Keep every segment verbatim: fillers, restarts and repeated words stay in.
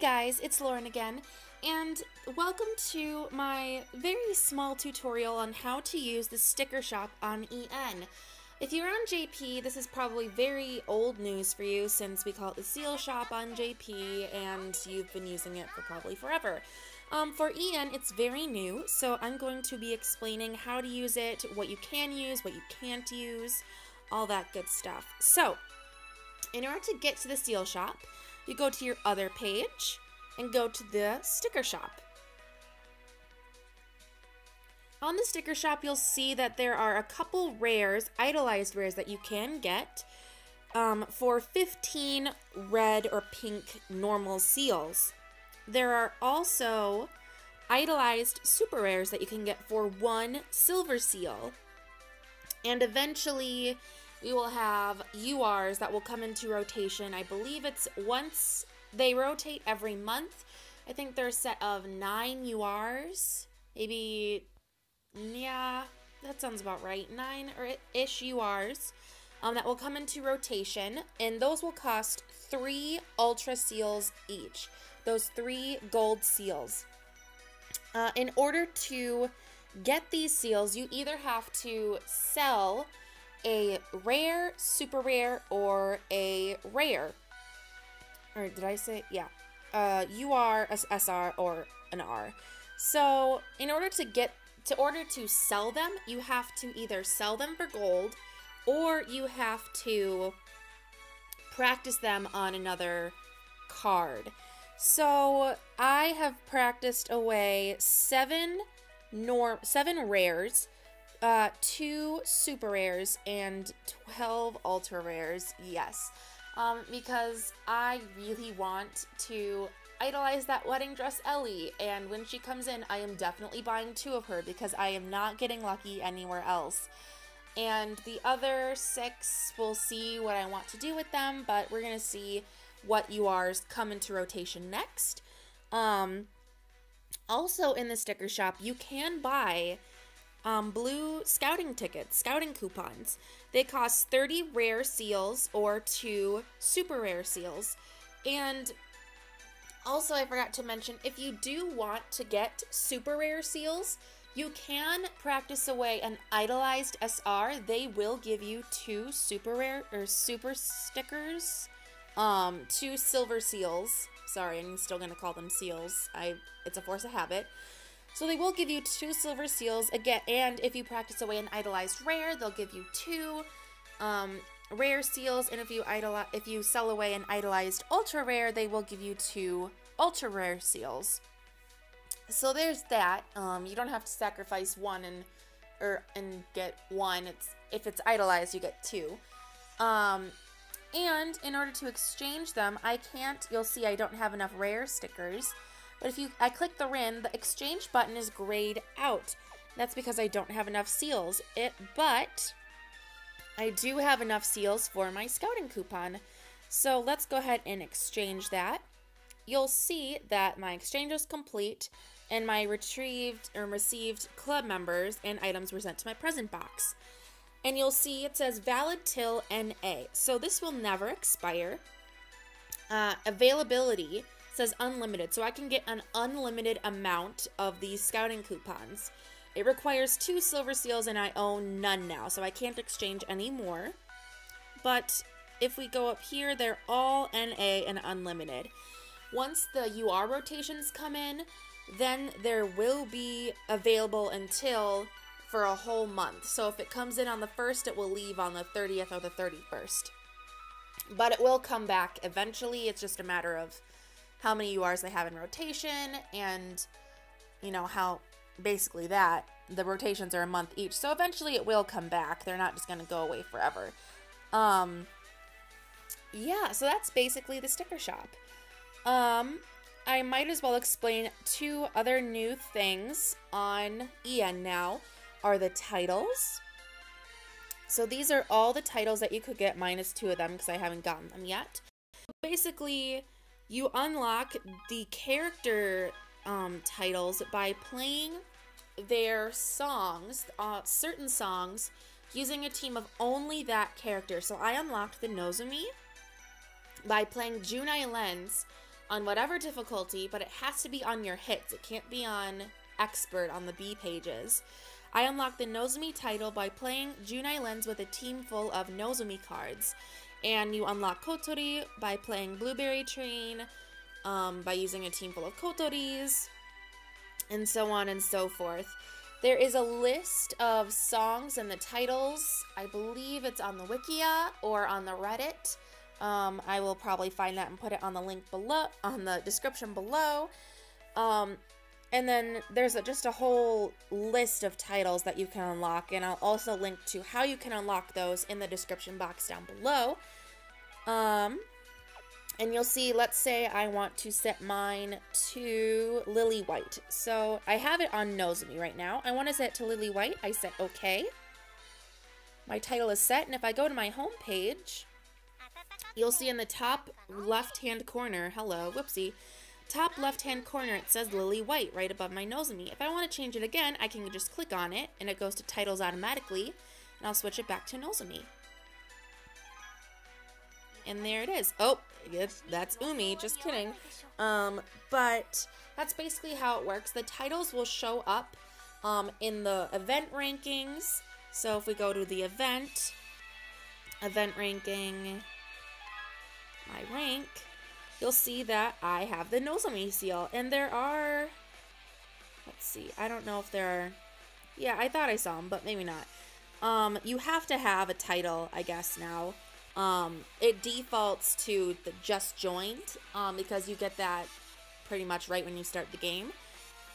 guys, it's Lauren again, and welcome to my very small tutorial on how to use the sticker shop on E N. If you're on J P, this is probably very old news for you since we call it the seal shop on J P, and you've been using it for probably forever. Um, for E N, it's very new, so I'm going to be explaining how to use it, what you can use, what you can't use, all that good stuff. So, in order to get to the seal shop, you go to your other page and go to the sticker shop. On the sticker shop, you'll see that there are a couple rares, idolized rares, that you can get um, for fifteen red or pink normal seals. There are also idolized super rares that you can get for one silver seal. And eventually, we will have U Rs that will come into rotation. I believe it's once they rotate every month. I think they're a set of nine U Rs. Maybe, yeah, that sounds about right. Nine or ish U Rs um, that will come into rotation. And those will cost three Ultra Seals each. Those three gold seals. Uh, in order to get these seals, you either have to sell a rare, super rare, or a rare. Or did I say? Yeah. Uh, U R, S R, or an R. So in order to get, to order to sell them, you have to either sell them for gold, or you have to practice them on another card. So I have practiced away seven norm, seven rares, uh, two super rares, and twelve ultra rares. Yes, um, because I really want to idolize that wedding dress Ellie, and when she comes in, I am definitely buying two of her because I am not getting lucky anywhere else. And the other six, we'll see what I want to do with them, but we're gonna see what U Rs come into rotation next. Um, also in the sticker shop, you can buy um, blue scouting tickets, scouting coupons. They cost thirty rare seals or two super rare seals. And also I forgot to mention, if you do want to get super rare seals, you can practice away an idolized S R. They will give you two super rare or super stickers. Um, two silver seals. Sorry, I'm still going to call them seals. I It's a force of habit. So they will give you two silver seals again, and if you practice away an idolized rare, they'll give you two um, rare seals, and if you idolize, if you sell away an idolized ultra rare, they will give you two ultra rare seals. So there's that. Um, you don't have to sacrifice one and or and get one. It's if it's idolized, you get two. Um And in order to exchange them, I can't, you'll see I don't have enough rare stickers, but if you, I click the R I N, the exchange button is grayed out. That's because I don't have enough seals, It, but I do have enough seals for my scouting coupon. So let's go ahead and exchange that. You'll see that my exchange is complete and my retrieved or received club members and items were sent to my present box. And you'll see it says valid till N A. So this will never expire. Uh, availability says unlimited. So I can get an unlimited amount of these scouting coupons. It requires two silver seals and I own none now. So I can't exchange any more. But if we go up here, they're all N A and unlimited. Once the U R rotations come in, then there will be available until for a whole month. So if it comes in on the first, it will leave on the thirtieth or the thirty-first. But it will come back eventually. It's just a matter of how many U Rs they have in rotation and, you know, how basically that the rotations are a month each. So eventually it will come back. They're not just going to go away forever. Um, yeah, so that's basically the sticker shop. Um, I might as well explain two other new things on E N now. Are the titles. So these are all the titles that you could get, minus two of them because I haven't gotten them yet. Basically, you unlock the character um, titles by playing their songs, uh, certain songs, using a team of only that character. So I unlocked the Nozomi by playing Junai Lens on whatever difficulty, but it has to be on your hits. It can't be on expert on the B pages. I unlocked the Nozomi title by playing Junai Lens with a team full of Nozomi cards. And you unlock Kotori by playing Blueberry Train, um, by using a team full of Kotoris, and so on and so forth. There is a list of songs and the titles. I believe it's on the Wikia or on the Reddit. Um, I will probably find that and put it on the link below, on the description below. Um, and then there's a, just a whole list of titles that you can unlock, and I'll also link to how you can unlock those in the description box down below. Um, and you'll see, let's say I want to set mine to Lily White. So I have it on Nozomi right now. I want to set it to Lily White. I set okay. My title is set, and if I go to my home page, you'll see in the top left-hand corner, hello, whoopsie, top left-hand corner, it says Lily White right above my Nozomi. If I want to change it again, I can just click on it, and it goes to titles automatically, and I'll switch it back to Nozomi. And there it is. Oh, it's, that's Umi, just kidding. Um, but that's basically how it works. The titles will show up um, in the event rankings. So if we go to the event, event ranking, my rank, you'll see that I have the Nozomi seal, and there are, let's see, I don't know if there are, yeah, I thought I saw them, but maybe not. Um, you have to have a title, I guess, now. Um, it defaults to the just joined, um, because you get that pretty much right when you start the game,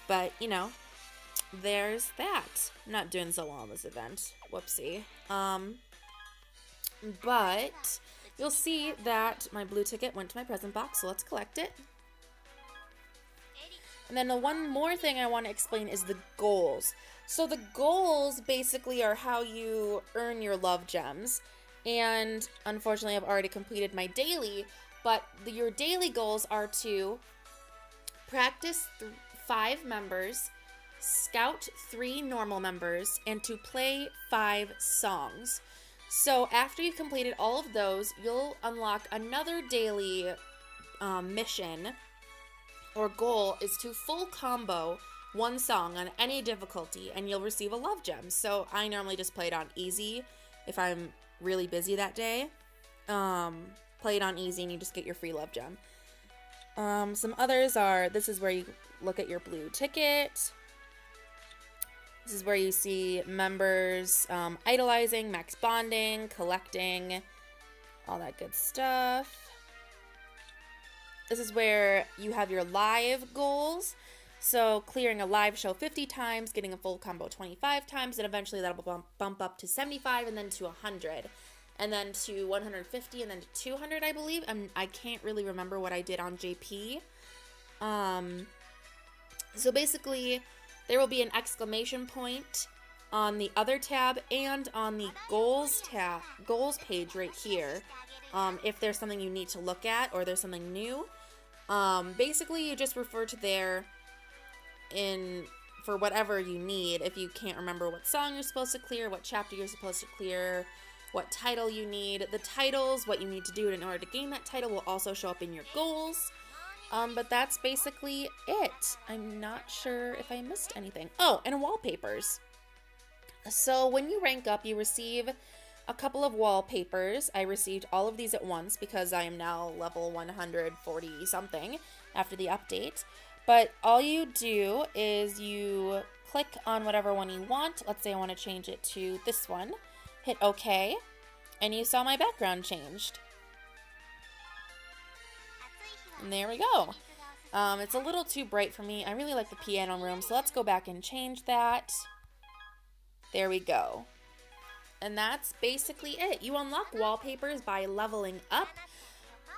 but, you know, there's that. I'm not doing so well on this event, whoopsie. Um, but you'll see that my blue ticket went to my present box, so let's collect it. And then the one more thing I want to explain is the goals. So the goals basically are how you earn your love gems. And unfortunately, I've already completed my daily, but the, your daily goals are to practice th- five members, scout three normal members, and to play five songs. So after you've completed all of those, you'll unlock another daily um, mission or goal is to full combo one song on any difficulty, and you'll receive a love gem. So I normally just play it on easy if I'm really busy that day. Um, play it on easy and you just get your free love gem. Um, some others are, this is where you look at your blue ticket. This is where you see members um, idolizing, max bonding, collecting, all that good stuff. This is where you have your live goals. So clearing a live show fifty times, getting a full combo twenty-five times, and eventually that'll bump, bump up to seventy-five and then to one hundred. And then to one hundred fifty and then to two hundred, I believe. I'm, I can't really remember what I did on J P. Um, so basically, there will be an exclamation point on the other tab and on the goals tab, goals page right here, um, if there's something you need to look at or there's something new. Um, basically, you just refer to there in for whatever you need. If you can't remember what song you're supposed to clear, what chapter you're supposed to clear, what title you need, the titles, what you need to do in order to gain that title will also show up in your goals. Um, but that's basically it. I'm not sure if I missed anything. Oh, and wallpapers. So when you rank up, you receive a couple of wallpapers. I received all of these at once because I am now level one hundred forty something after the update. But all you do is you click on whatever one you want. Let's say I want to change it to this one. Hit okay, and you saw my background changed. And there we go. Um, it's a little too bright for me. I really like the piano room, so let's go back and change that. There we go. And that's basically it. You unlock wallpapers by leveling up,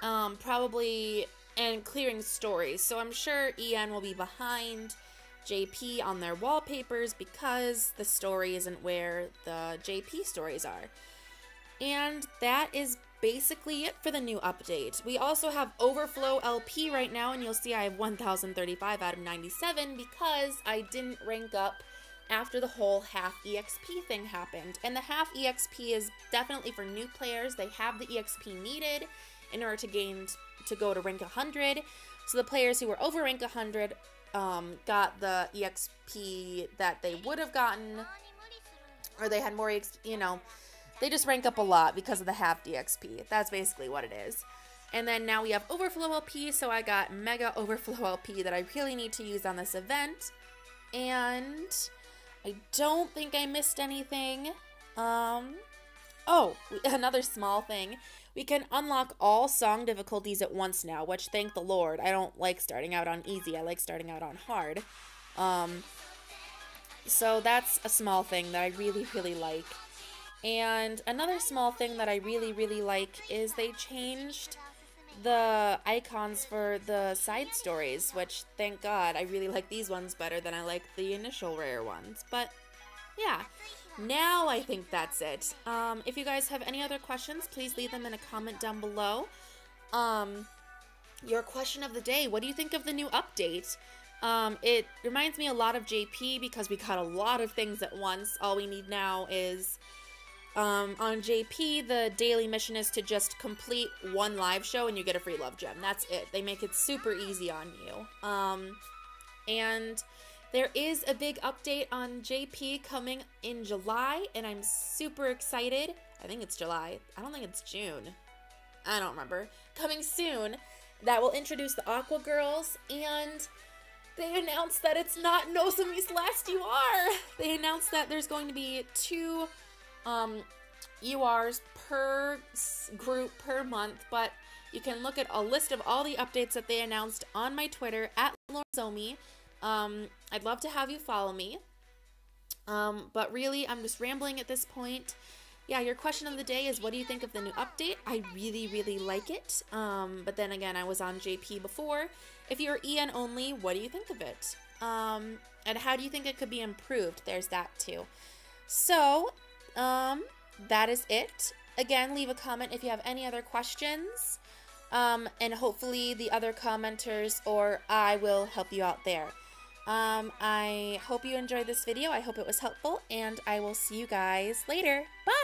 um, probably, and clearing stories. So I'm sure E N will be behind J P on their wallpapers because the story isn't where the J P stories are. And that is basically it for the new update. We also have Overflow L P right now, and you'll see I have one thousand thirty-five out of ninety-seven because I didn't rank up after the whole half E X P thing happened. And the half E X P is definitely for new players. They have the E X P needed in order to gain to go to rank one hundred. So the players who were over rank one hundred um, got the E X P that they would have gotten, or they had more, you know, they just rank up a lot because of the halved E X P. That's basically what it is. And then now we have overflow L P, so I got mega overflow L P that I really need to use on this event. And I don't think I missed anything. Um, oh, another small thing. We can unlock all song difficulties at once now, which, thank the Lord, I don't like starting out on easy. I like starting out on hard. Um, so that's a small thing that I really, really like. And another small thing that I really, really like is they changed the icons for the side stories, which, thank God, I really like these ones better than I like the initial rare ones. But, yeah, now I think that's it. Um, if you guys have any other questions, please leave them in a comment down below. Um, your question of the day, what do you think of the new update? Um, it reminds me a lot of J P because we got a lot of things at once. All we need now is... Um, on J P, the daily mission is to just complete one live show and you get a free love gem. That's it. They make it super easy on you. Um, and there is a big update on J P coming in July, and I'm super excited. I think it's July. I don't think it's June. I don't remember. Coming soon, that will introduce the Aqua Girls, and they announced that it's not Nozomi's last U R. They announced that there's going to be two... Um, U Rs per group per month, but you can look at a list of all the updates that they announced on my Twitter at laurenzomi. Um, I'd love to have you follow me. Um, but really, I'm just rambling at this point. Yeah, your question of the day is, what do you think of the new update? I really, really like it. Um, but then again, I was on J P before. If you're E N only, what do you think of it? Um, and how do you think it could be improved? There's that too. So, Um, that is it. Again, leave a comment if you have any other questions, um, and hopefully the other commenters or I will help you out there. Um, I hope you enjoyed this video. I hope it was helpful, and I will see you guys later. Bye!